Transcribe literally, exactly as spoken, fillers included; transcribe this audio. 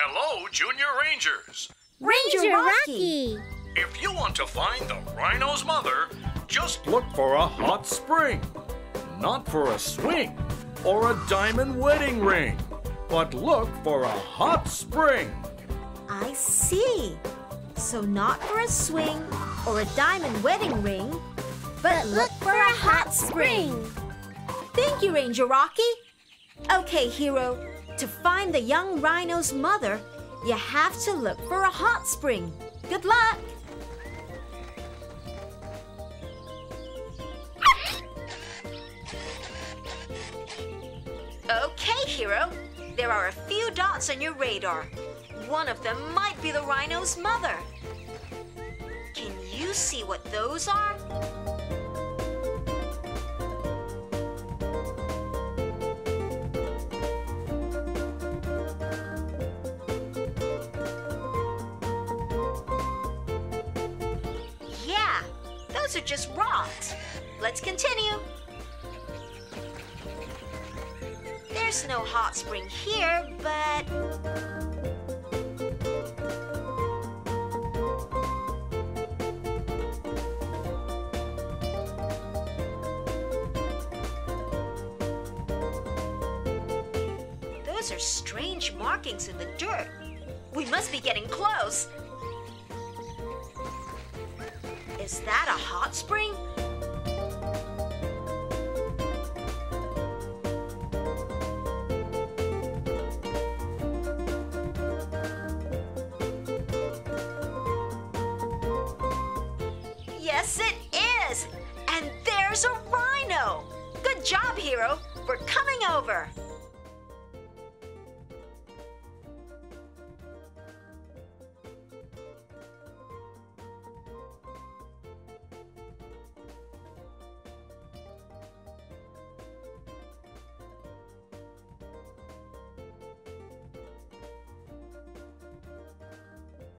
Hello, Junior Rangers. Ranger Rocky. If you want to find the rhino's mother, just look for a hot spring. Not for a swing or a diamond wedding ring, but look for a hot spring. I see. So not for a swing or a diamond wedding ring, but look for a hot spring. Thank you, Ranger Rocky. Okay, Hero, to find the young rhino's mother, you have to look for a hot spring. Good luck! Okay, Hero, there are a few dots on your radar. One of them might be the rhino's mother. Can you see what those are? Yeah, those are just rocks. Let's continue. There's no hot spring here, but... those are strange markings in the dirt. We must be getting close. Is that a hot spring? Yes, it is! And there's a rhino! Good job, Hero! We're coming over!